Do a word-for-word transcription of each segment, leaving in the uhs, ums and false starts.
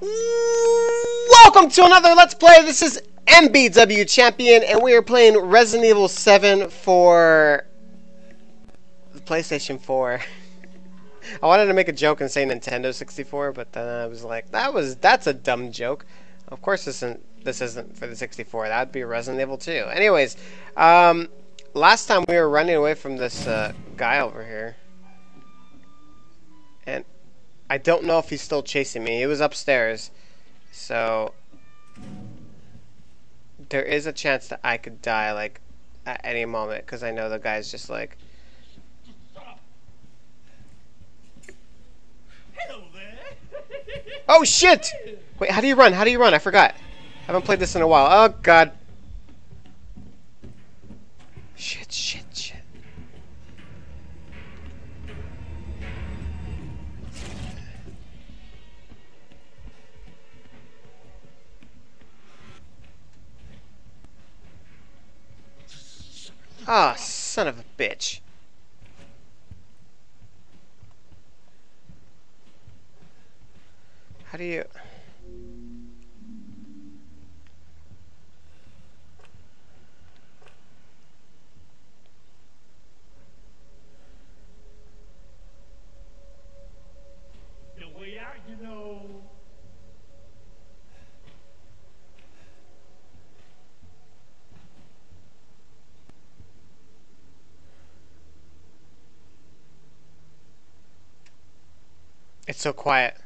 Welcome to another Let's Play. This is M B W Champion, and we are playing Resident Evil seven for the PlayStation four. I wanted to make a joke and say Nintendo sixty-four, but then I was like, that was that's a dumb joke. Of course, this isn't this isn't for the sixty-four. That'd be Resident Evil two. Anyways, um, last time we were running away from this uh, guy over here, and I don't know if he's still chasing me. He was upstairs, so there is a chance that I could die like at any moment, because I know the guy's just like, "Hello there." Oh shit! Wait, how do you run? How do you run? I forgot. I haven't played this in a while. Oh god. Shit! Shit! Shit! Ah, oh, son of a bitch. How do you... The way out, you know... It's so quiet.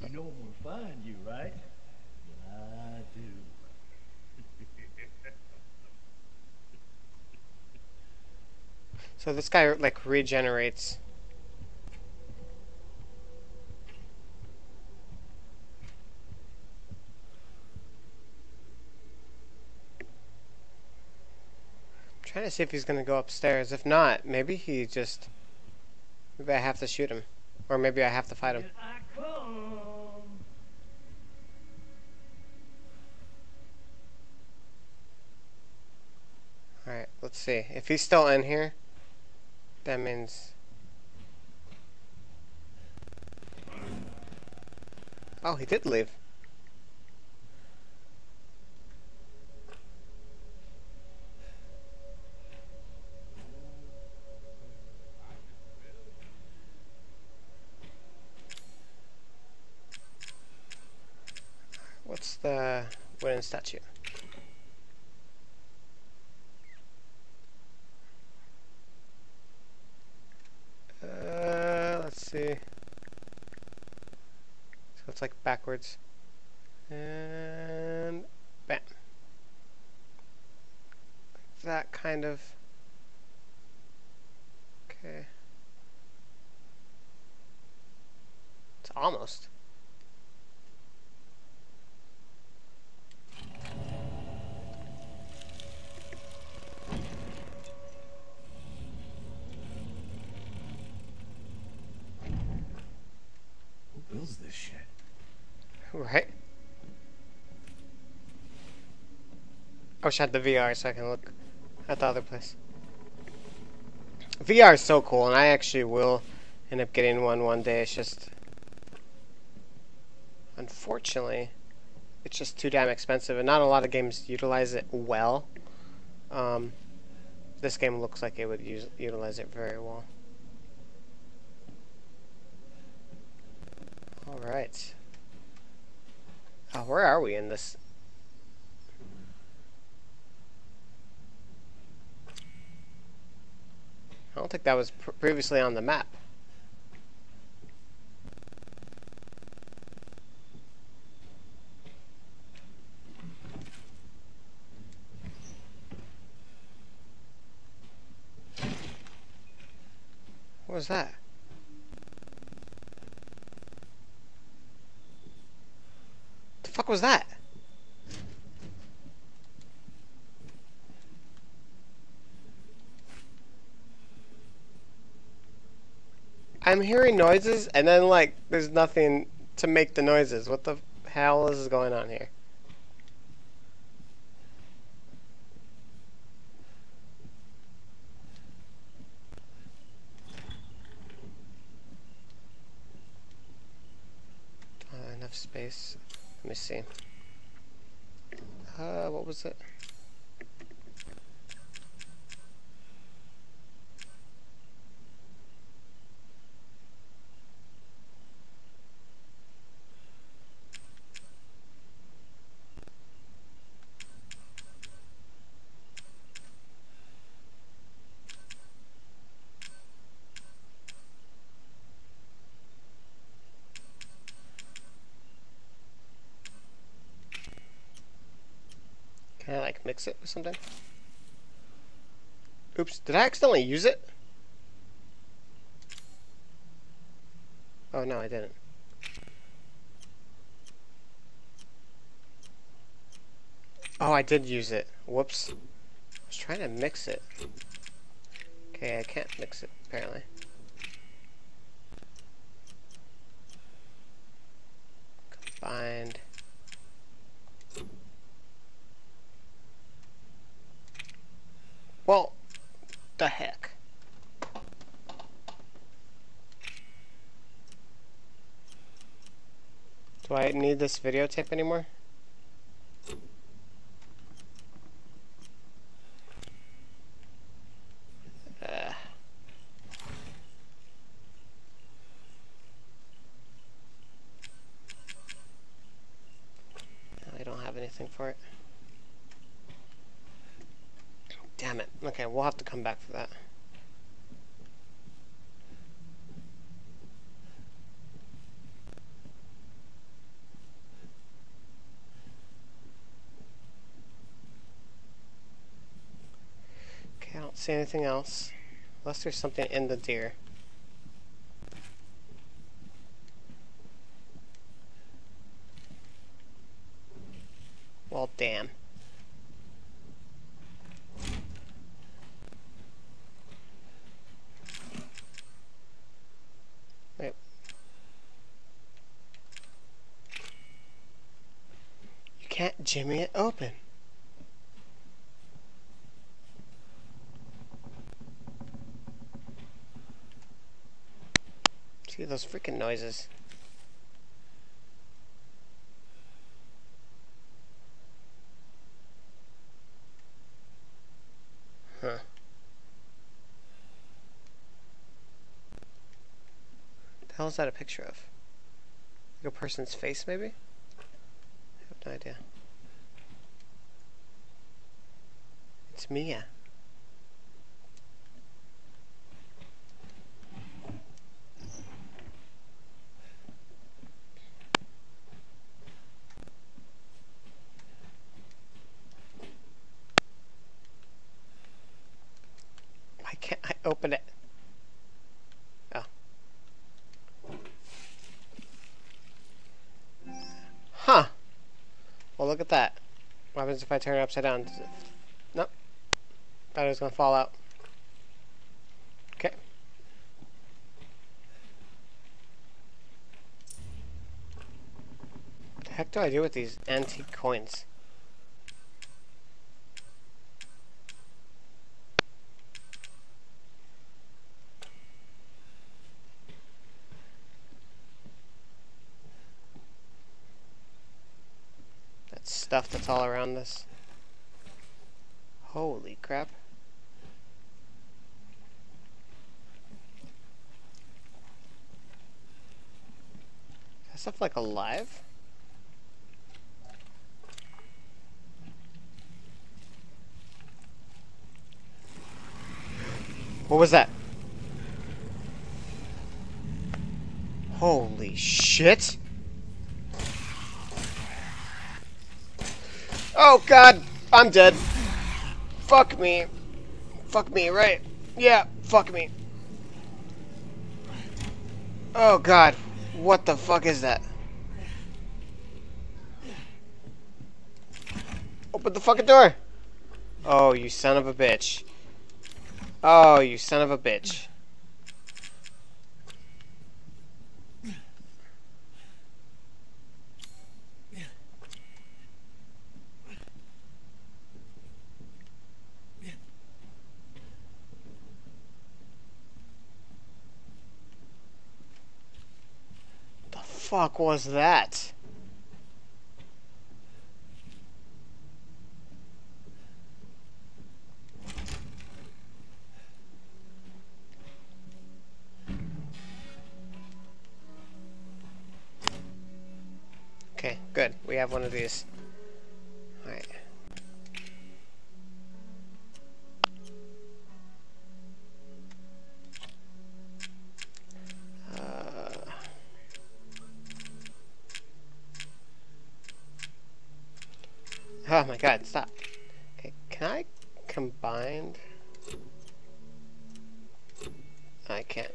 You know I'm gonna find you, right? I do. So this guy like regenerates. Trying to see if he's gonna go upstairs. If not, maybe he just... Maybe I have to shoot him. Or maybe I have to fight him. Alright, let's see. If he's still in here, that means... Oh, he did leave. What's the wooden statue? Uh, let's see. So it's like backwards. And bam. That kind of. Okay. It's almost. This shit. Right. I'll shut the V R so I can look at the other place. V R is so cool, and I actually will end up getting one one day. It's just, unfortunately, it's just too damn expensive, and not a lot of games utilize it well. Um, this game looks like it would use, utilize it very well. Alright. Oh, where are we in this? I don't think that was pr previously on the map. What was that? What was that? I'm hearing noises and then like there's nothing to make the noises. What the hell is going on here? space. Let me see. Uh, what was it? Can I like mix it with something? Oops, did I accidentally use it? Oh no, I didn't. Oh, I did use it. Whoops. I was trying to mix it. Okay, I can't mix it, apparently. Combined. Well, the heck. Do I need this videotape anymore? Uh. I don't have anything for it. Damn it. Okay, we'll have to come back for that. Okay, I don't see anything else. Unless there's something in the deer. Well, damn. Can't jimmy it open. See those freaking noises. Huh. The hell is that a picture of? Like a person's face, maybe? No idea. It's Mia. Why can't I open it? Oh. Huh. Well, look at that. What happens if I turn it upside down? Nope. Thought it was going to fall out. Okay. What the heck do I do with these antique coins? Stuff that's all around this. Holy crap. Is that stuff like alive? What was that? Holy shit! Oh god, I'm dead. Fuck me. Fuck me, right? Yeah, fuck me. Oh god, what the fuck is that? Open the fucking door. Oh, you son of a bitch. Oh, you son of a bitch. What the fuck was that? Good, we have one of these. Alright. Oh my god, stop. Okay, can I combine? I can't.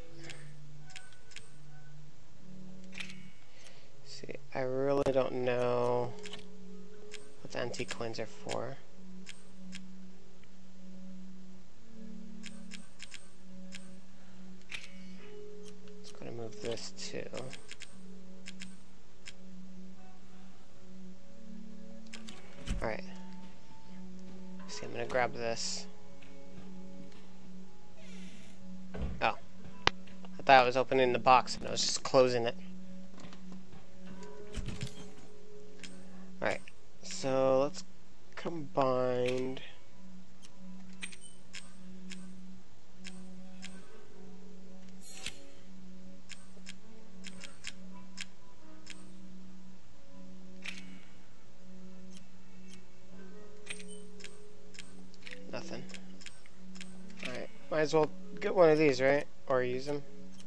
See, I really don't know what the antique coins are for. Let's go to move this too. Alright. See, I'm gonna grab this. Oh. I thought I was opening the box and I was just closing it. Alright. So, let's combine. Might as well get one of these, right? Or use them.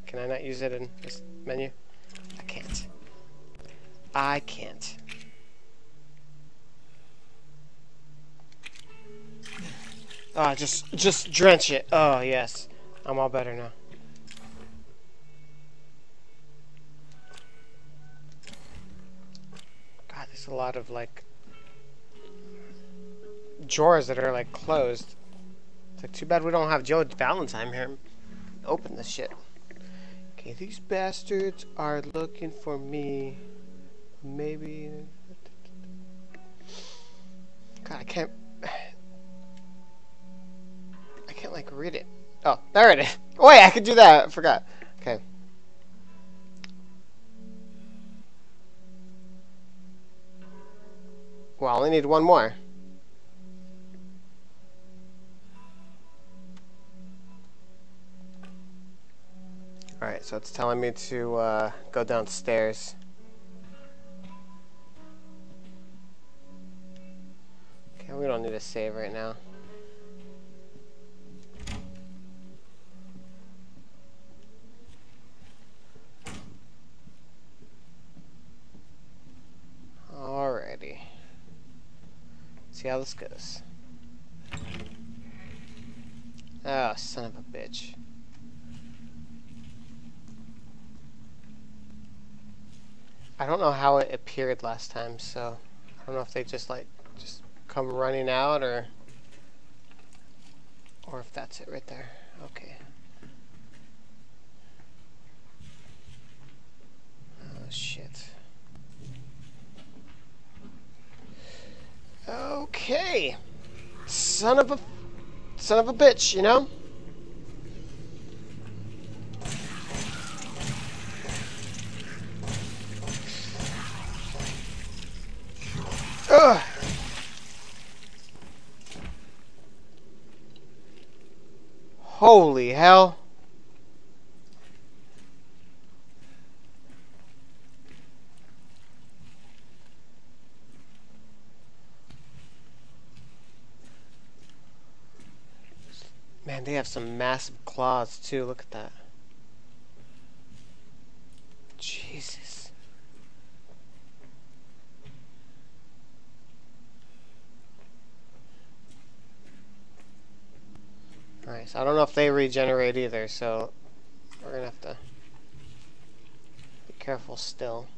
Can I not use it in this menu? I can't. I can't. Ah, oh, just, just drench it. Oh, yes. I'm all better now. God, there's a lot of, like, drawers that are, like, closed. Too bad we don't have Joe Valentine here. Open this shit. Okay, these bastards are looking for me. Maybe. God, I can't. I can't, like, read it. Oh, there it is. Oh, wait, I could do that. I forgot. Okay. Well, I only need one more. Alright, so it's telling me to uh, go downstairs. Okay, we don't need a save right now. Alrighty. See how this goes. Oh, son of a bitch. I don't know how it appeared last time, so I don't know if they just like just come running out or or if that's it right there. Okay. Oh shit. Okay. Son of a son of a bitch, you know? Ugh. Holy hell. Man, they have some massive claws too. Look at that. Jesus. Alright, so I don't know if they regenerate either, so we're gonna have to be careful still.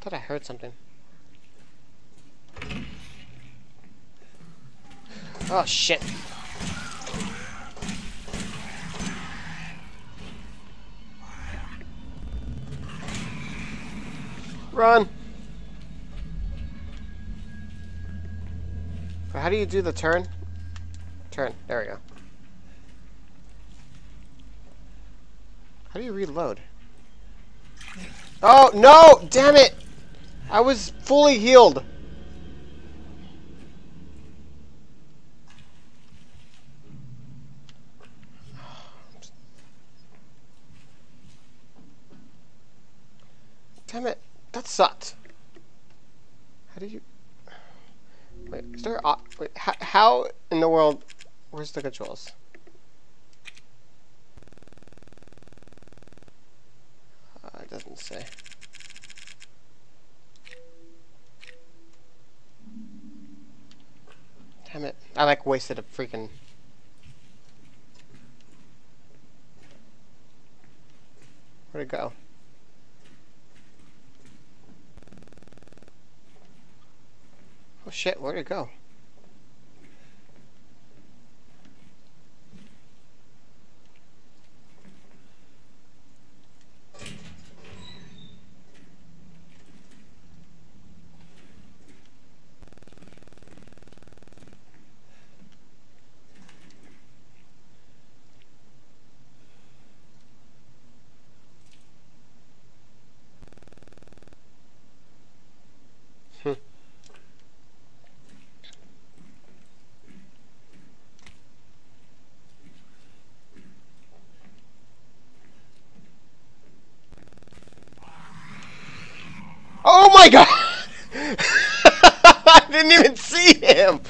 I thought I heard something. Oh shit! Run! But how do you do the turn? Turn. There we go. How do you reload? Oh, no! Damn it! I was fully healed. Damn it. That sucked. How did you... Wait, is there... Uh, wait, how, how in the world... Where's the controls? Uh, it doesn't say. Damn it. I like wasted a freaking... Where'd it go? Oh shit, where'd it go? Oh my god! I didn't even see him!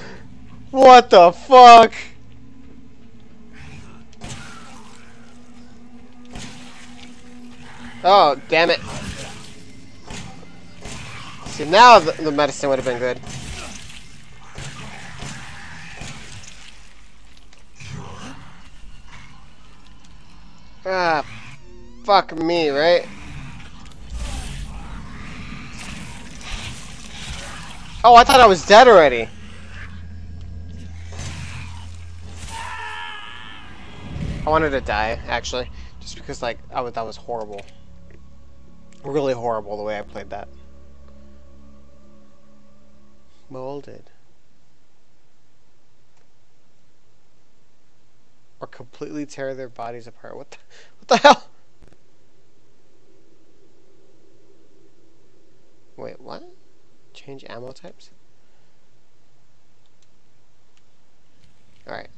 What the fuck? Oh, damn it. See, now the, the medicine would have been good. Ah, fuck me, right? Oh, I thought I was dead already. I wanted to die, actually, just because like I was, that was horrible, really horrible the way I played that. Molded or completely tear their bodies apart. What the, what the hell? Wait, what? Change ammo types? Alright.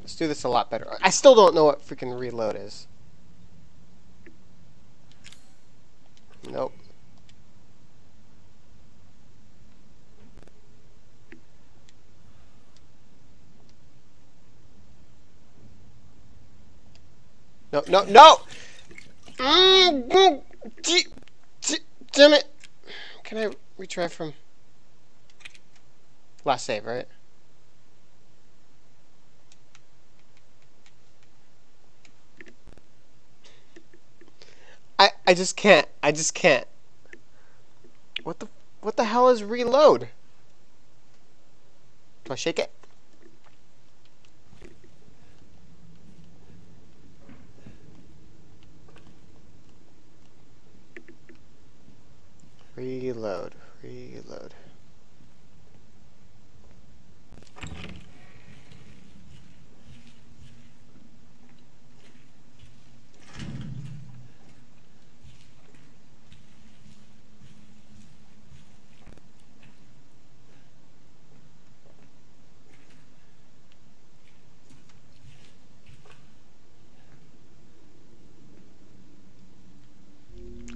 Let's do this a lot better. I still don't know what freaking reload is. Nope. No, no, no! Mm-hmm. Damn it! Can I retry from last save, right? I I just can't. I just can't. What the what the hell is reload? Do I shake it? Reload, reload.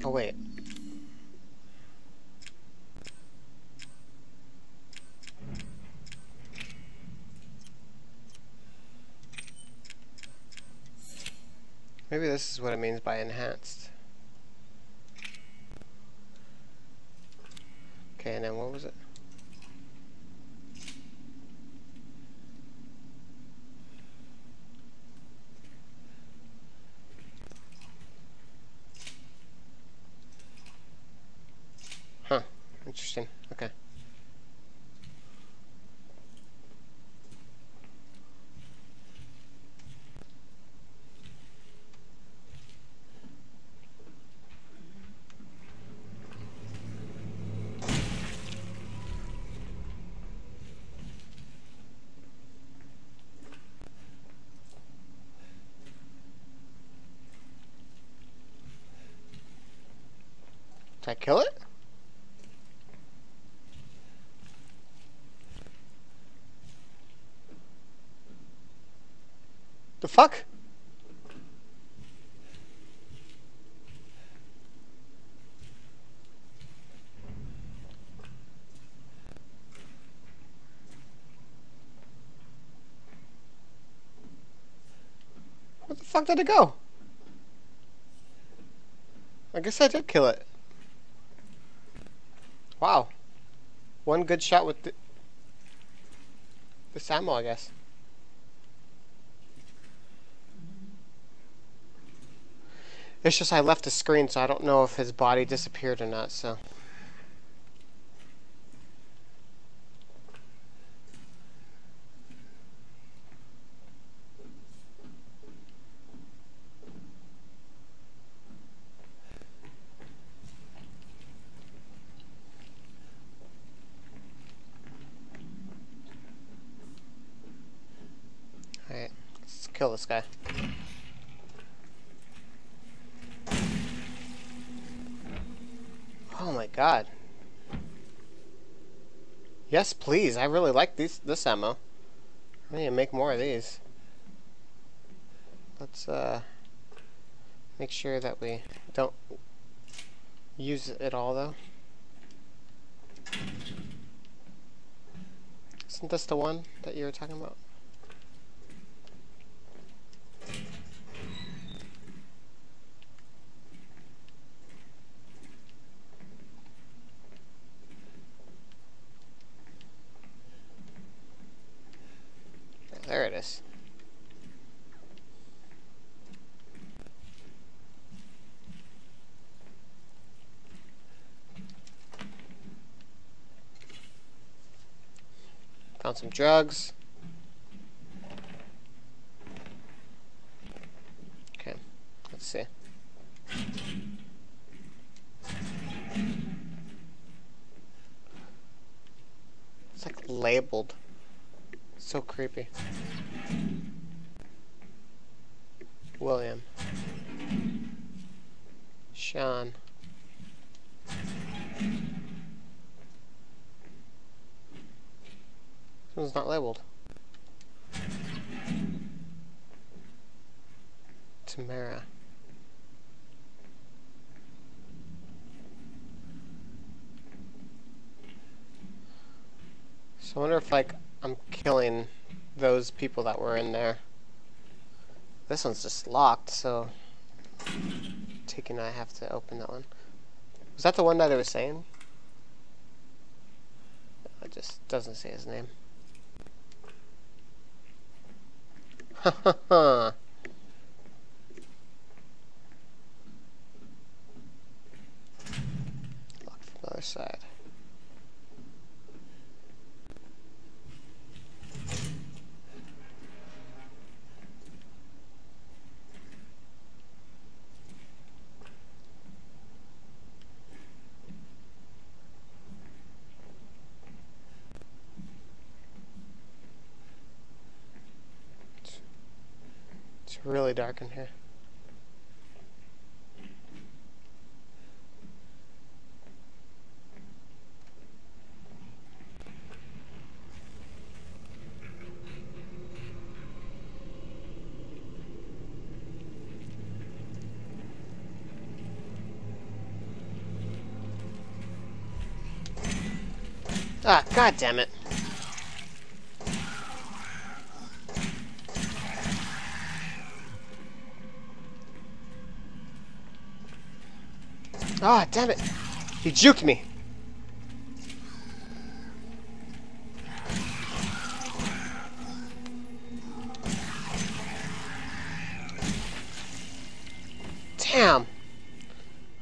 Oh, wait. Maybe this is what it means by enhanced. Okay, and then what was it? Huh, interesting. Okay. Did I kill it? The fuck? fuck did it go? I guess I did kill it. Wow. One good shot with the... this ammo, I guess. It's just I left the screen, so I don't know if his body disappeared or not, so... kill this guy. Oh my god. Yes, please. I really like these this ammo. I need to make more of these. Let's uh make sure that we don't use it all though. Isn't this the one that you were talking about? There it is. Found some drugs. Okay, let's see. It's like labeled. So creepy. William. Sean. This one's not labeled. Tamara. So I wonder if like I'm killing those people that were in there. This one's just locked, so taking I have to open that one. Was that the one that I was saying? It just doesn't say his name. Ha ha ha. Locked from the other side. It's really dark in here. Ah, god damn it. Ah, oh, damn it! He juked me. Damn.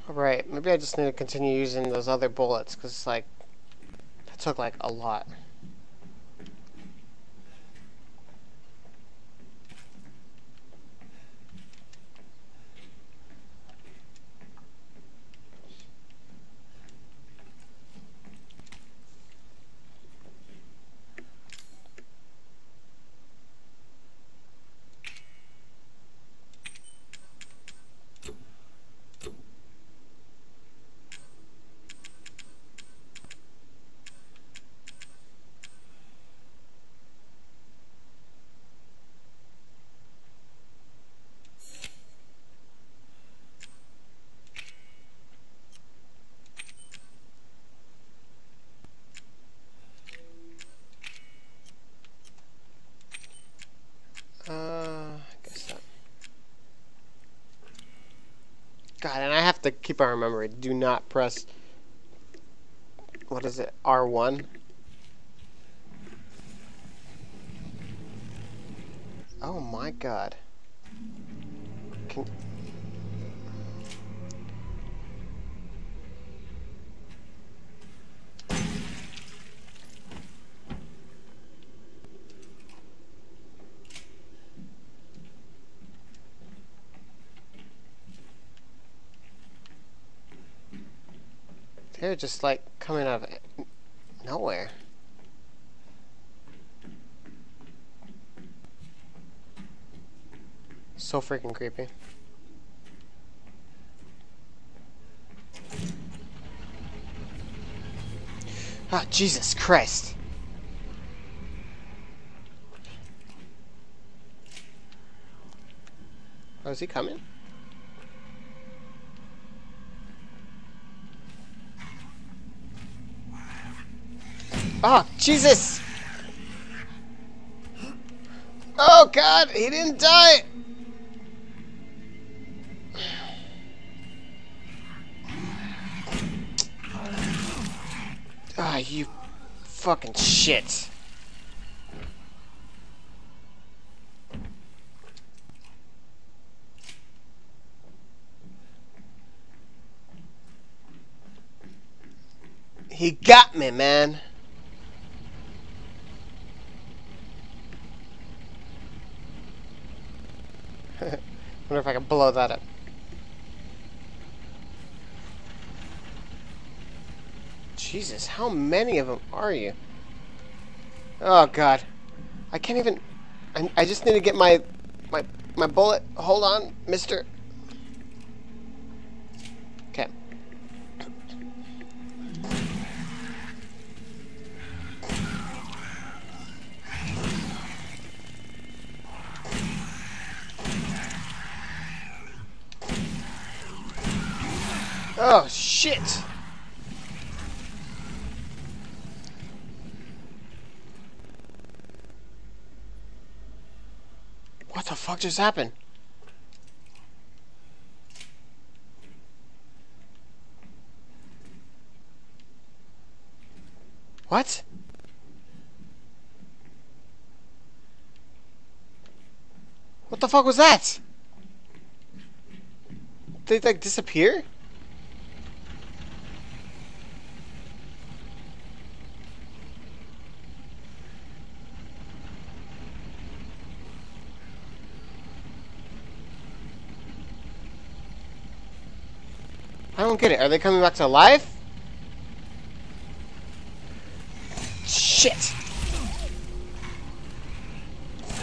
All right, maybe I just need to continue using those other bullets because, like, that took like a lot. God, and I have to keep on remembering. Do not press. What is it? R one. Oh my God. Can... They're just like coming out of nowhere. So freaking creepy. Ah, Jesus Christ. Oh, is he coming? Oh, Jesus! Oh, God, he didn't die! Ah, oh, you fucking shit. He got me, man. I wonder if I can blow that up. Jesus, how many of them are you? Oh God, I can't even. I, I just need to get my my my bullet. Hold on, mister. Okay. Oh, shit! What the fuck just happened? What? What the fuck was that? Did they, like, disappear? I don't get it. Are they coming back to life? Shit.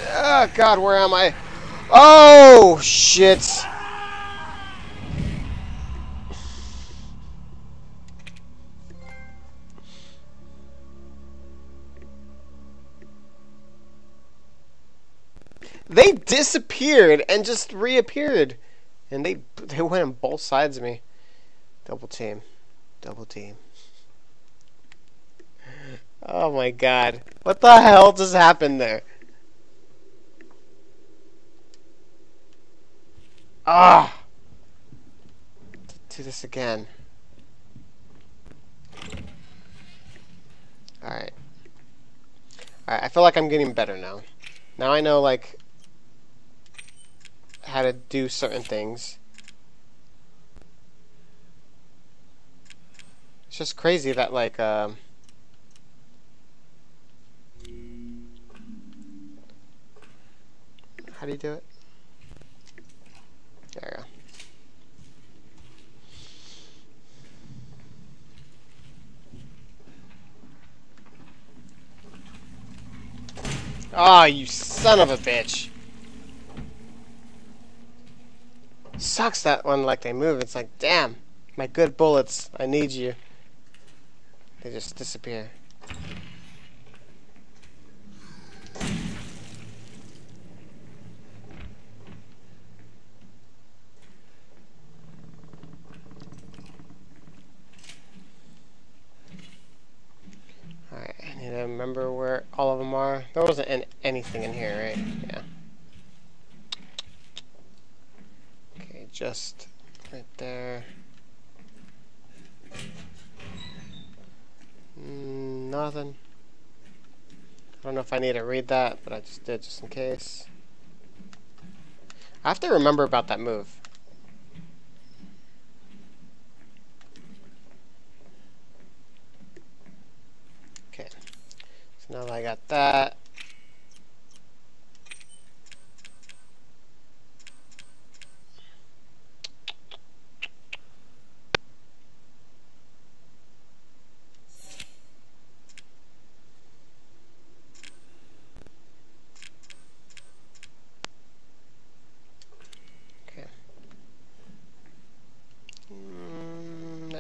Oh, God, where am I? Oh, shit. They disappeared and just reappeared. And they, they went on both sides of me. Double team. Double team. Oh my God. What the hell just happened there? Ah! Do this again. Alright. Alright, I feel like I'm getting better now. Now I know, like, how to do certain things. It's just crazy that, like, um, how do you do it? There we go. Ah, you son of a bitch. Sucks that when, like, they move. It's like, damn, my good bullets, I need you. They just disappear. Alright, I need to remember where all of them are. There wasn't an anything in here, right? Yeah. Okay, just right there. Mm, nothing. I don't know if I need to read that, but I just did just in case. I have to remember about that move. Okay. So now that I got that.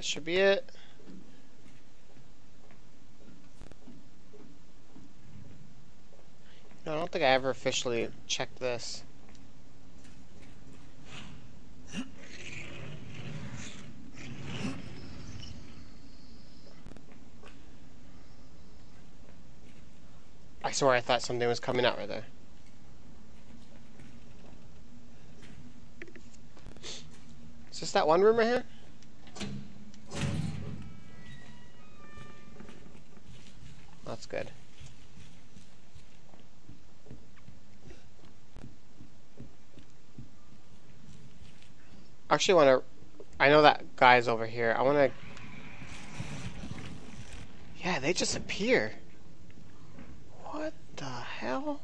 Should be it. No, I don't think I ever officially checked this. I swear I thought something was coming out right there. Is this that one room right here? That's good. Actually, want to? I know that guy's over here. I want to. Yeah, they just appear. What the hell?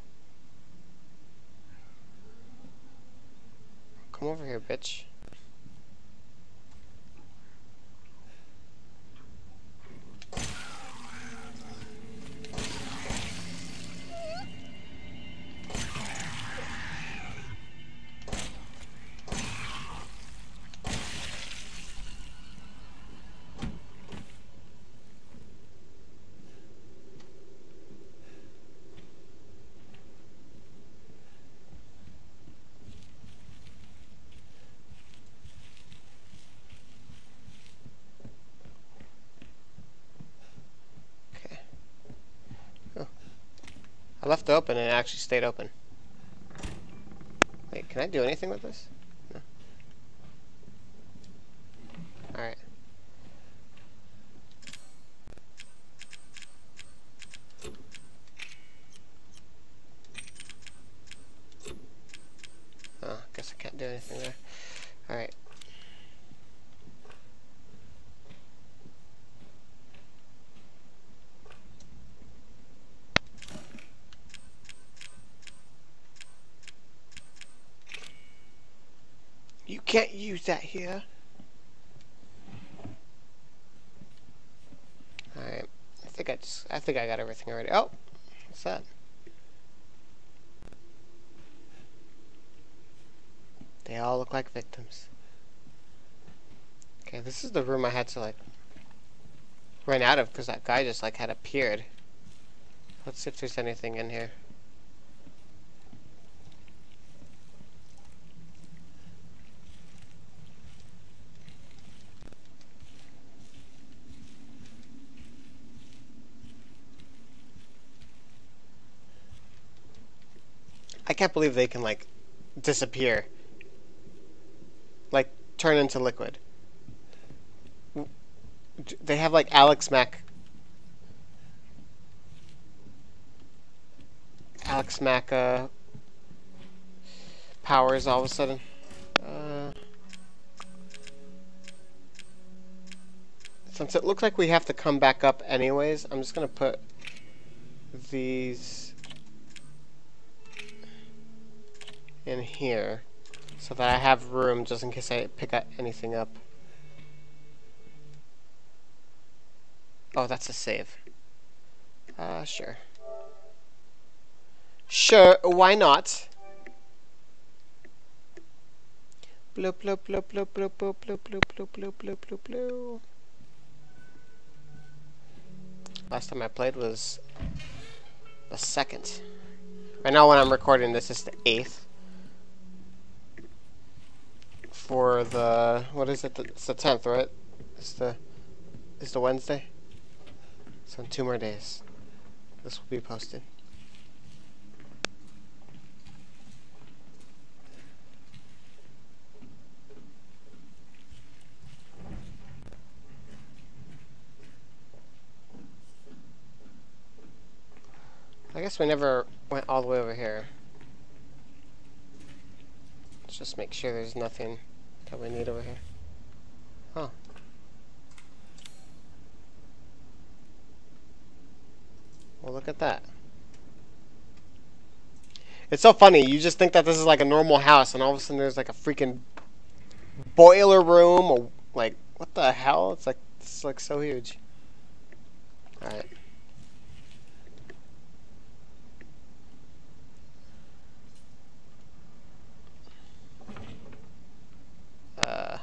Come over here, bitch. Left open and it actually stayed open. Wait, can I do anything with this? No. Alright. Oh, I guess I can't do anything there. Alright. Can't use that here. Alright. I think I just I think I got everything already. Oh, what's that? They all look like victims. Okay, this is the room I had to like run out of because that guy just like had appeared. Let's see if there's anything in here. I can't believe they can like disappear, like turn into liquid. They have like Alex Mac Alex Mac uh, powers all of a sudden. Uh, since it looks like we have to come back up anyways, I'm just gonna put these in here so that I have room just in case I pick up anything up. Oh, that's a save. Uh, sure. Sure, why not? Bloop, bloop, bloop, bloop, bloop, bloop, bloop, bloop, bloop, bloop, bloop, bloop, bloop. Last time I played was the second. Right now when I'm recording this is the eighth. For the, what is it? The, it's the tenth, right? It's the, it's the Wednesday. So in two more days, this will be posted. guess we never went all the way over here. Let's just make sure there's nothing that we need over here. Huh. Well, look at that. It's so funny. You just think that this is like a normal house, and all of a sudden there's like a freaking boiler room, or like, what the hell? It's like, it's like so huge. All right. Uh.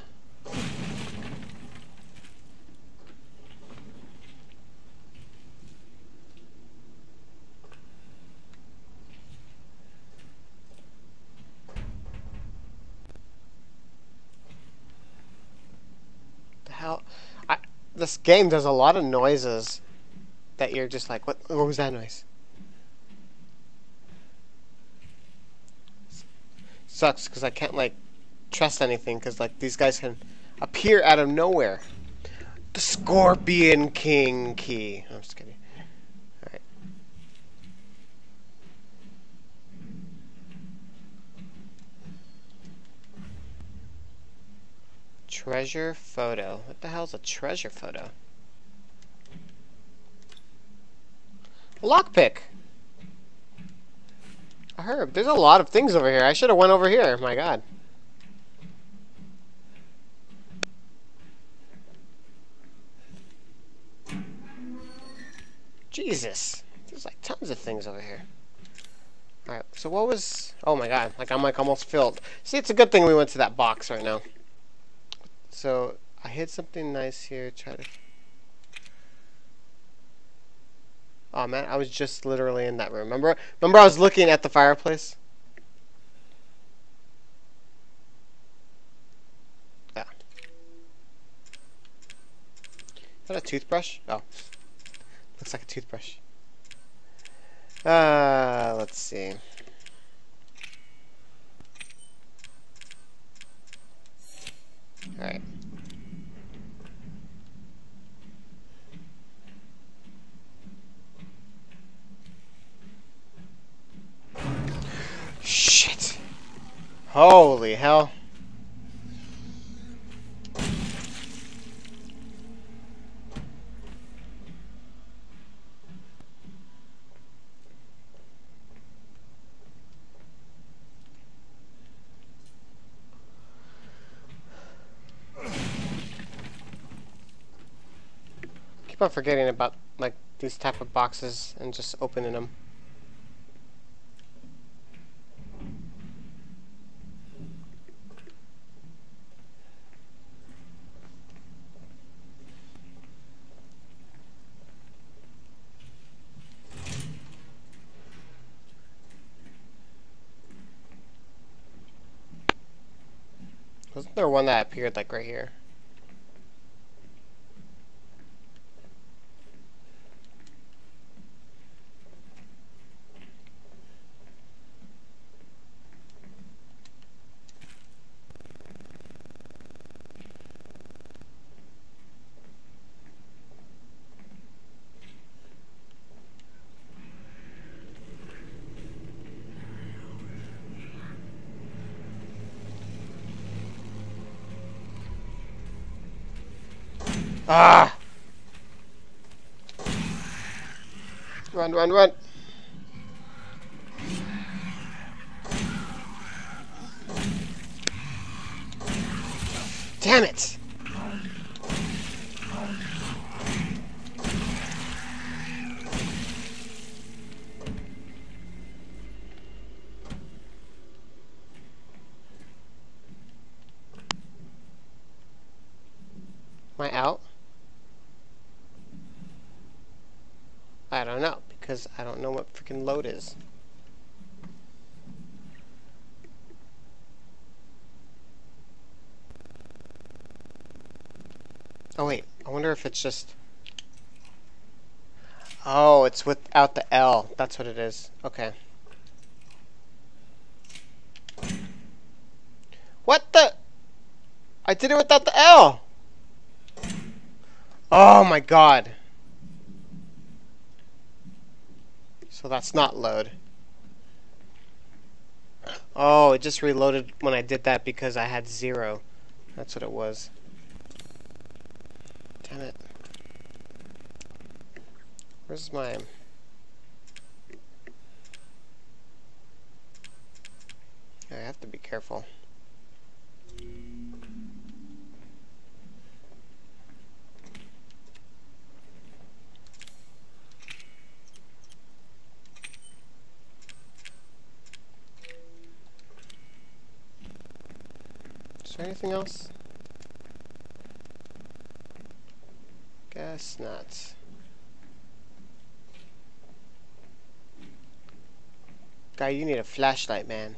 The hell? I, this game does a lot of noises that you're just like, what, what was that noise? Sucks because I can't like trust anything, because like these guys can appear out of nowhere. The Scorpion King key. I'm just kidding. All right. Treasure photo. What the hell's a treasure photo? Lockpick. A herb. There's a lot of things over here. I should have went over here. My God. Jesus. There's like tons of things over here. All right. So what was? Oh my God. Like I'm like almost filled. See, it's a good thing we went to that box right now. So I hid something nice here. Try to. Oh man, I was just literally in that room. Remember, remember I was looking at the fireplace? Yeah. Is that a toothbrush? Oh. Looks like a toothbrush. Uh, let's see. Alright. Shit. Holy hell. Keep on forgetting about like these type of boxes and just opening them. Wasn't there one that appeared like right here? Ah! Run, run, run! Damn it! Am I out? I don't know, because I don't know what freaking load is. Oh wait, I wonder if it's just... Oh, it's without the L. That's what it is. Okay. What the? I did it without the L! Oh my God. so that's not load. Oh, it just reloaded when I did that because I had zero. That's what it was. Damn it. Where's my... I have to be careful. Is there anything else? Guess not. Guy, you need a flashlight, man.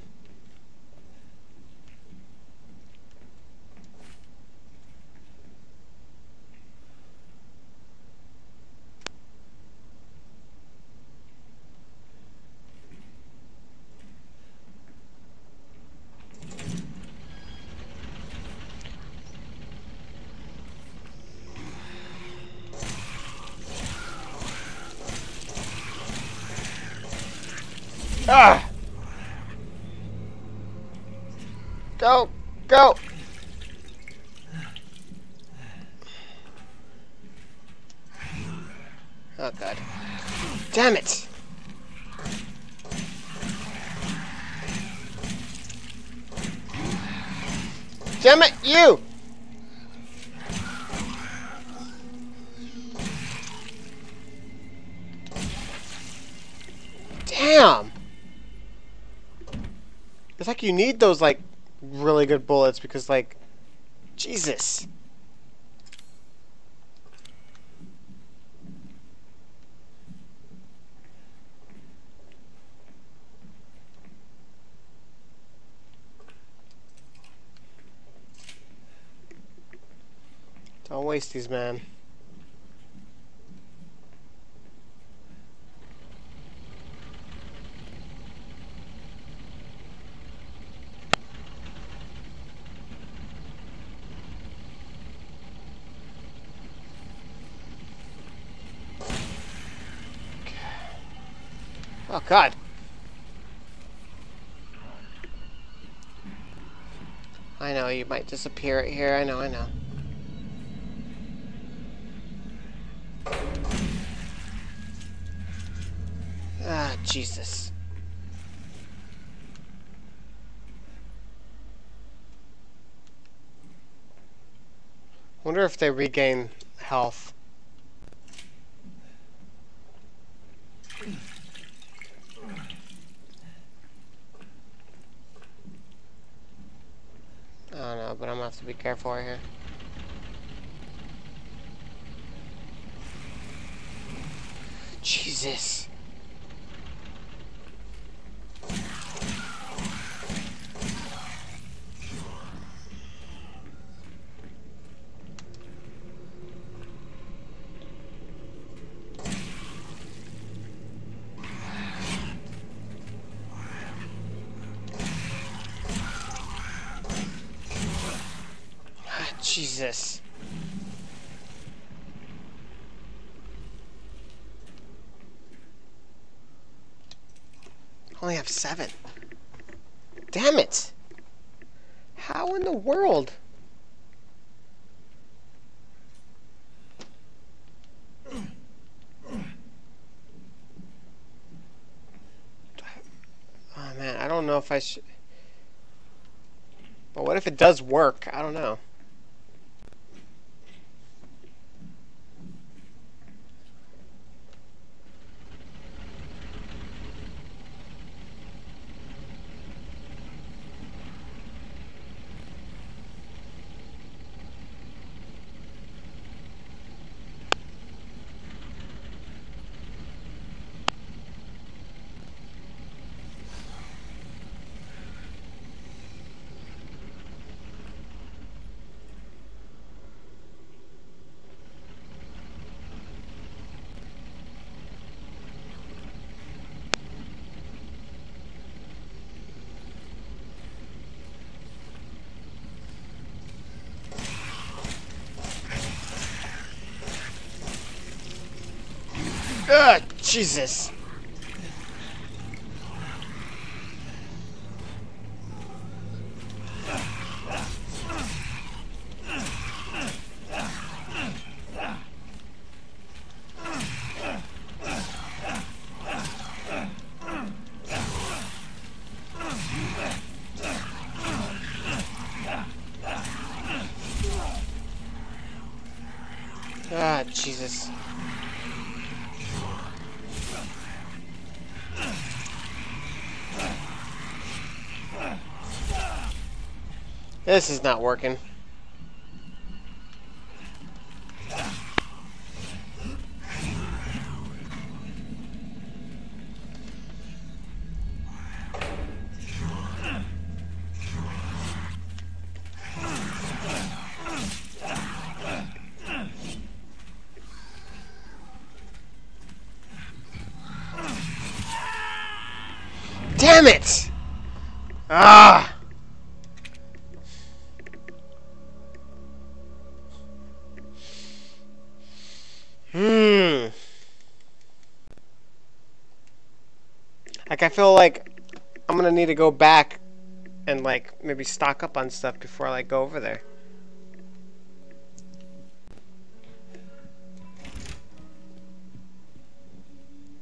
Ah! Go! Go! Oh god. Damn it! Damn it, you! Damn! It's like you need those, like, really good bullets because, like, Jesus. Don't waste these, man. Oh god. I know you might disappear right here. I know, I know. Ah, Jesus. Wonder if they regain health. I don't know, but I'm gonna have to be careful right here. Jesus. Jesus. I only have seven. Damn it. How in the world? Oh man, I don't know if I should. But what if it does work? I don't know. Ah, Jesus. Ah, Jesus. This is not working. Damn it! Ah! Hmm. Like, I feel like I'm gonna need to go back and, like, maybe stock up on stuff before I, like, go over there.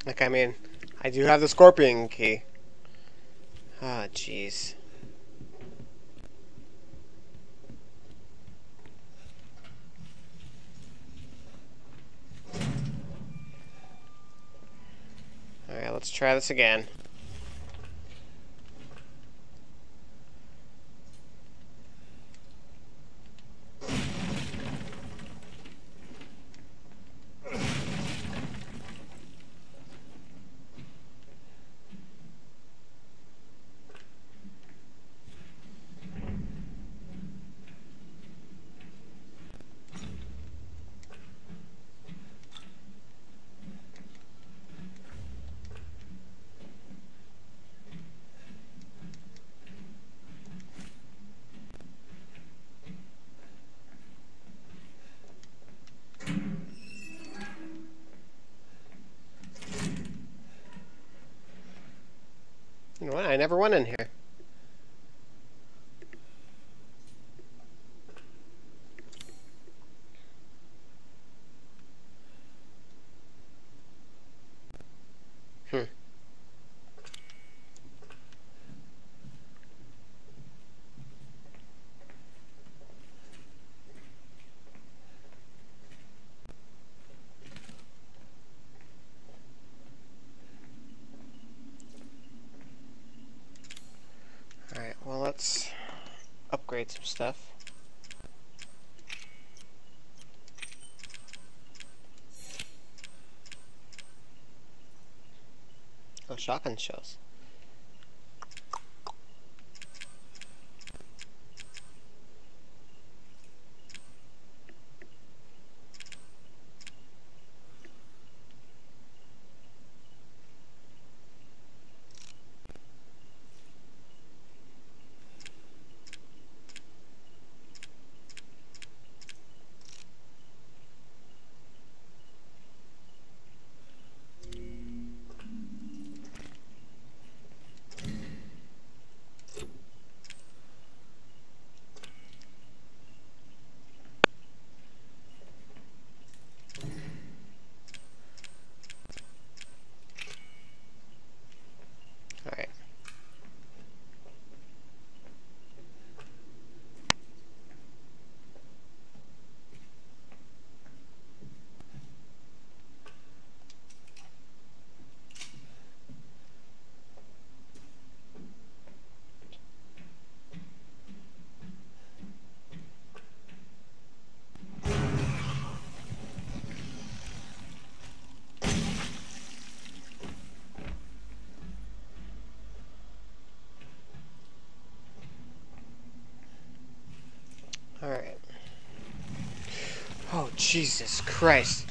Like, I mean, I do have the scorpion key. Ah, oh, jeez. Alright, let's try this again. You know what? I never went in here. Hmm. Let's upgrade some stuff. Oh, shotgun shells. Alright. Oh, Jesus Christ.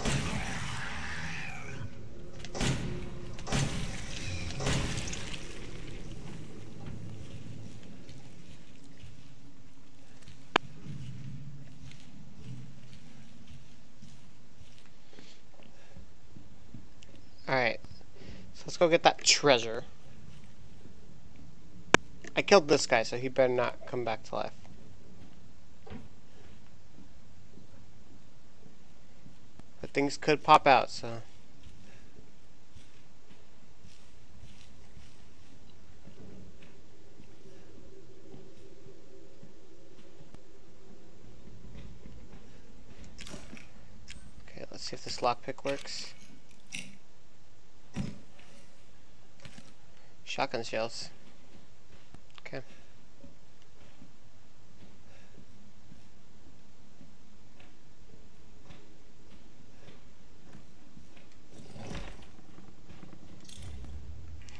Alright. So let's go get that treasure. I killed this guy, so he better not come back to life. Things could pop out, so. Okay, see if this lockpick works. Shotgun shells. Okay.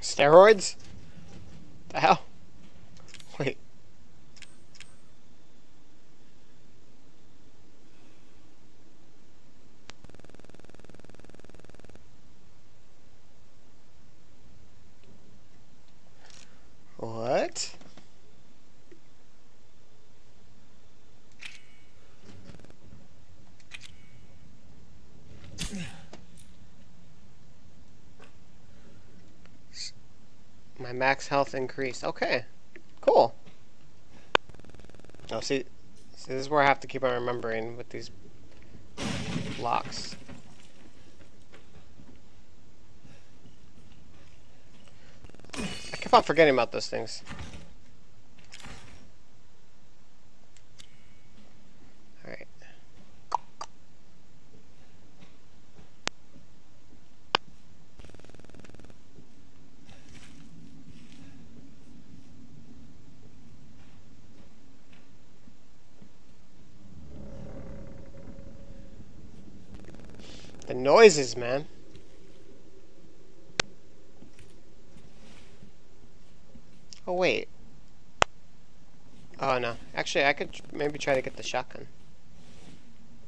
Steroids? The hell? Wait. What? My max health increased. Okay, cool. Oh, see, see, this is where I have to keep on remembering with these blocks. I keep on forgetting about those things. All right. The noises, man. Oh, wait. Oh, no. Actually, I could maybe try to get the shotgun.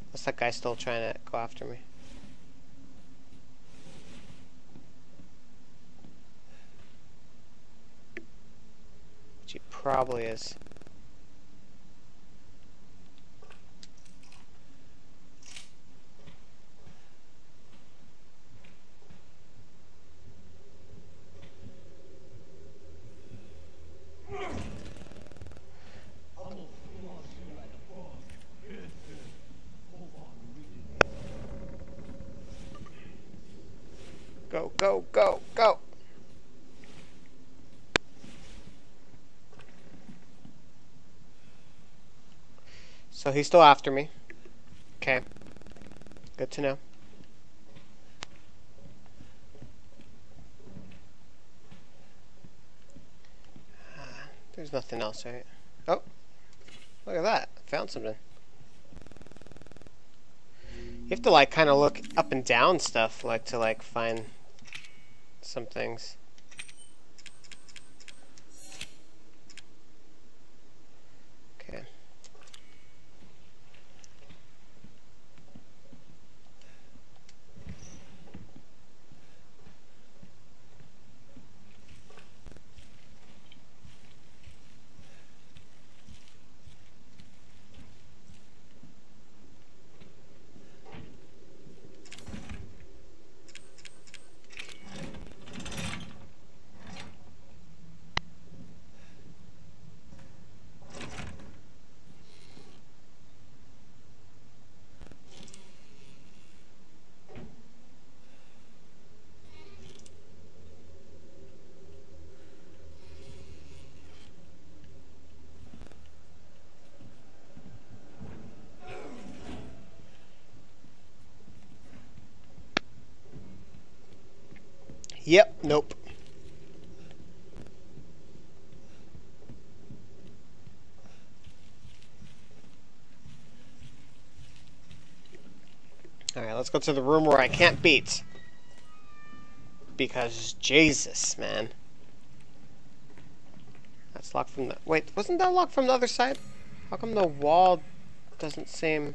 Unless that guy's still trying to go after me. Which he probably is. Go, go, go, go! So he's still after me. Okay. Good to know. Uh, there's nothing else, right? Oh! Look at that. I found something. You have to, like, kind of look up and down stuff, like, to, like, find... some things. Okay. Yep, nope. Alright, let's go to the room where I can't beat. Because, Jesus, man. That's locked from the... Wait, wasn't that locked from the other side? How come the wall doesn't seem...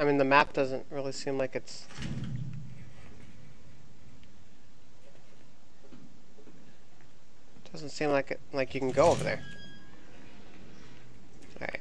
I mean, the map doesn't really seem like it's... Doesn't seem like it, like you can go over there. All right.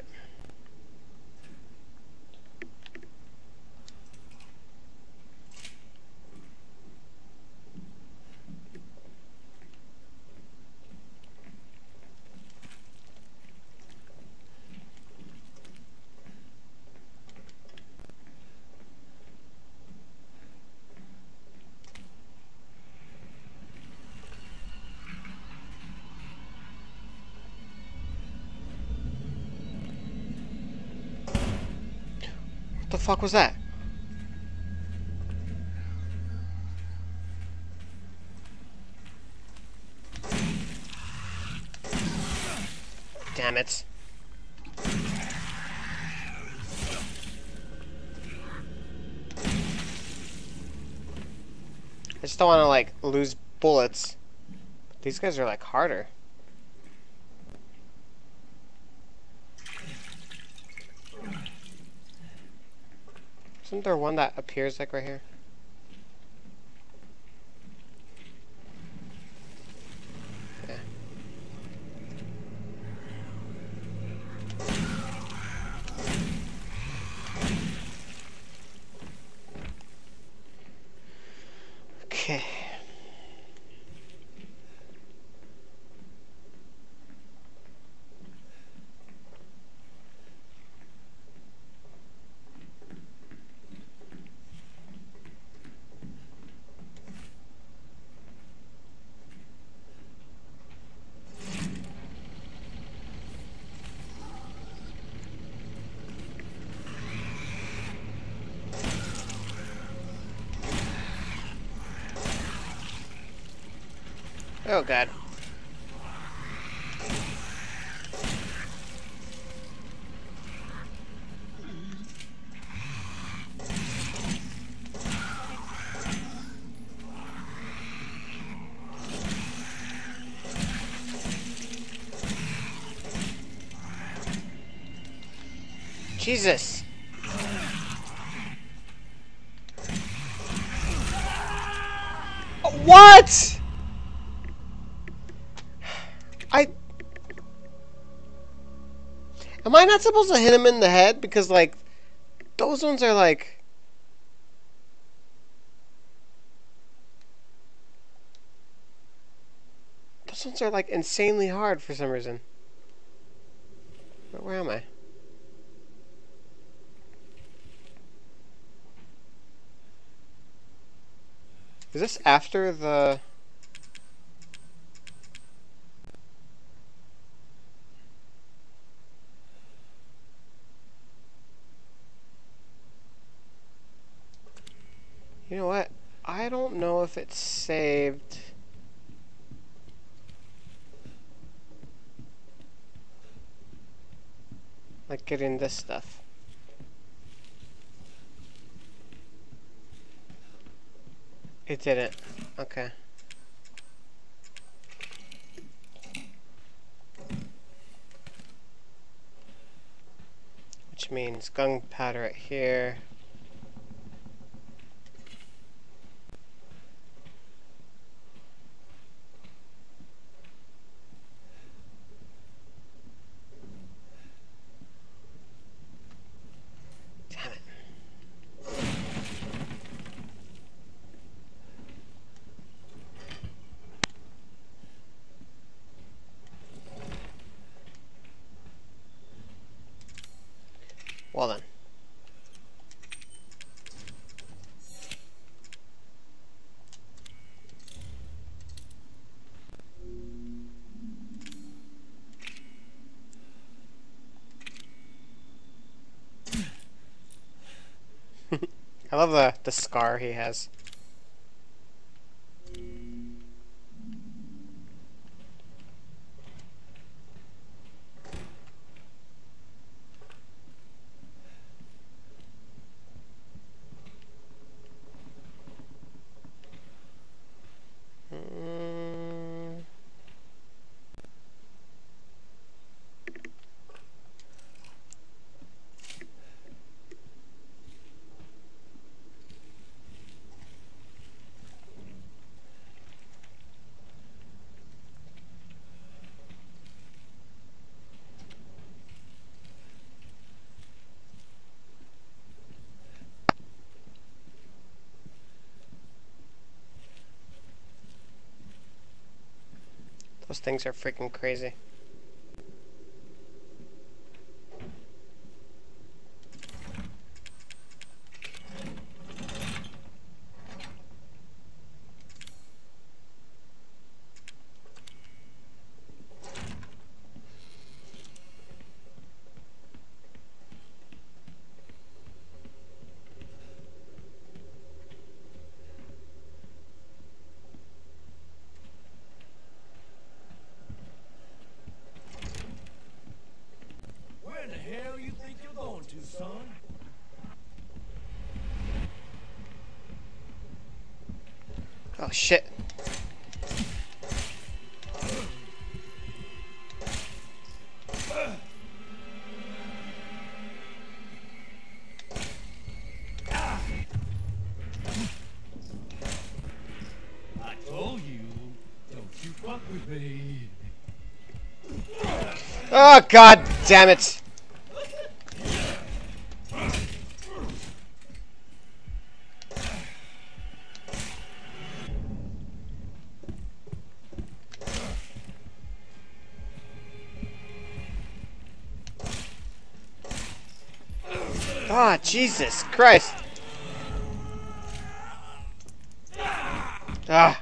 What the fuck was that? damn it. I just don't want to, like, lose bullets. These guys are, like, harder. Isn't there one that appears, like, right here? Yeah. Okay. Oh god. Jesus. What? Am I not supposed to hit him in the head? Because, like, those ones are, like... Those ones are, like, insanely hard for some reason. But where am I? Is this after the... You know what? I don't know if it's saved. Like getting this stuff. It didn't. Okay. Which means gunpowder right here. Well then. I love the, the scar he has. Those things are freaking crazy. shit. Oh, God damn it! Ah, oh, Jesus Christ! Ah.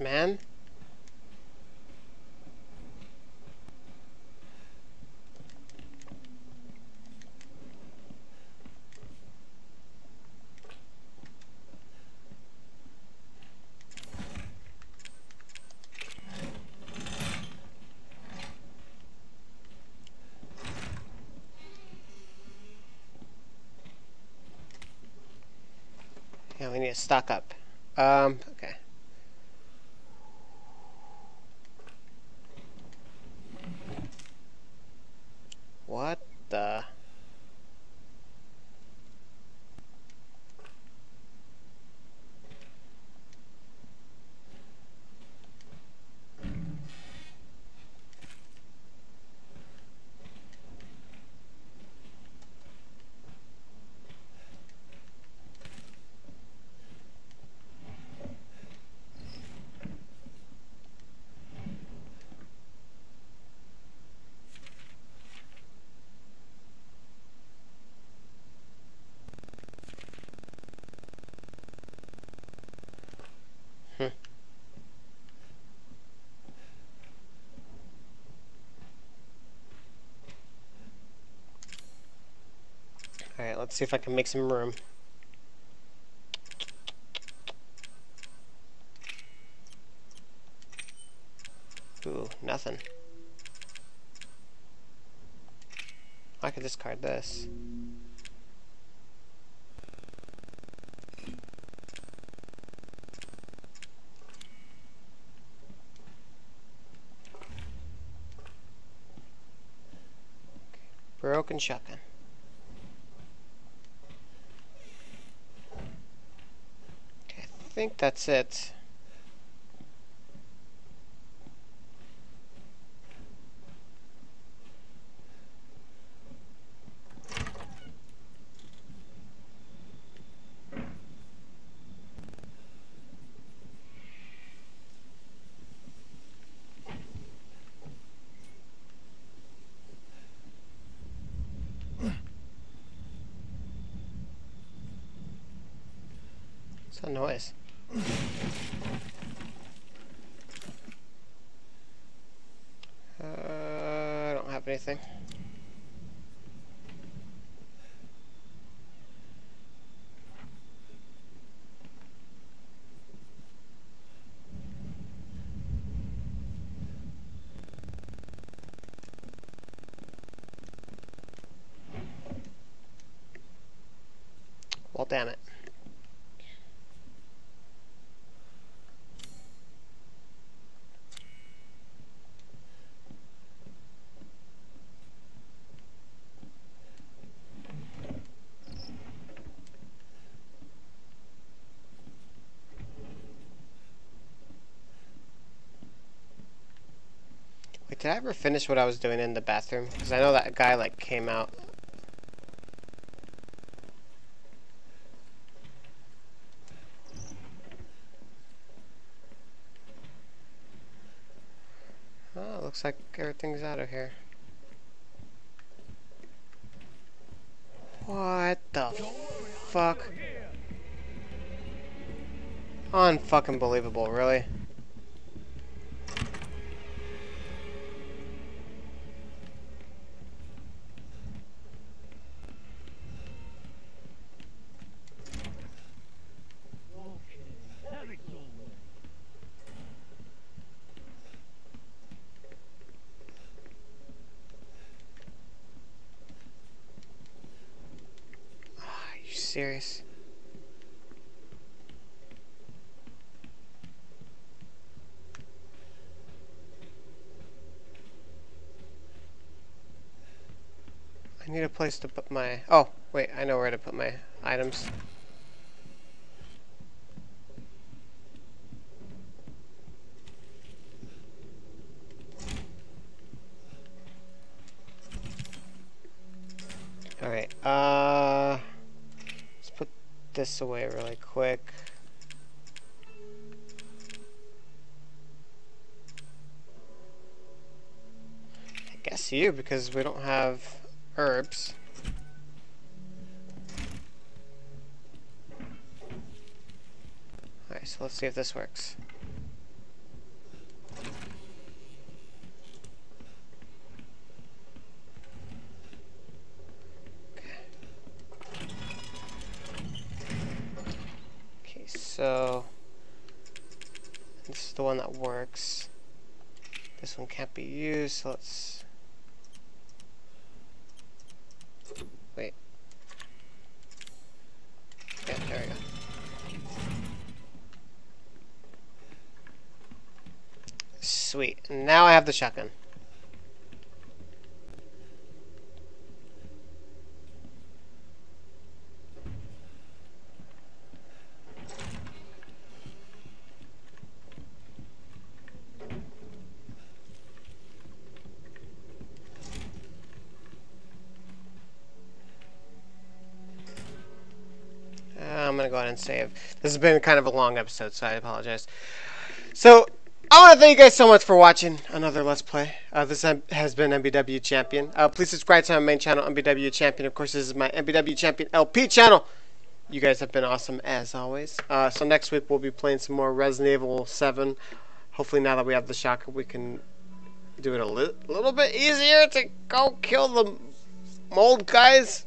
Man. Yeah, we need to stock up. Um, okay. What the? Alright, let's see if I can make some room. Ooh, nothing. I could discard this. Broken shotgun. Okay, I think that's it. What's that noise? Uh, I don't have anything. Well, damn it. Did I ever finish what I was doing in the bathroom? Because I know that guy, like, came out. Oh, looks like everything's out of here. What the fuck? Unfucking believable, really. Serious. I need a place to put my... Oh, wait, I know where to put my items. Alright, uh... this away really quick. I guess you, because we don't have herbs. Alright, so let's see if this works. So this is the one that works. This one can't be used, so let's wait. Yeah, there we go. Sweet. Now I have the shotgun. Go ahead and save. This has been kind of a long episode, so I apologize. So I want to thank you guys so much for watching another Let's Play. Uh, this has been M B W Champion. Uh, please subscribe to my main channel, M B W Champion. Of course, this is my M B W Champion L P channel. You guys have been awesome as always. Uh, so next week we'll be playing some more Resident Evil seven. Hopefully, now that we have the shotgun, we can do it a li little bit easier to go kill the mold guys.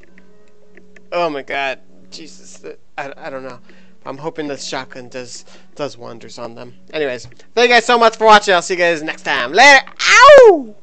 Oh my God. Jesus, I, I don't know. I'm hoping this shotgun does does wonders on them. Anyways, thank you guys so much for watching. I'll see you guys next time. Later. Ow!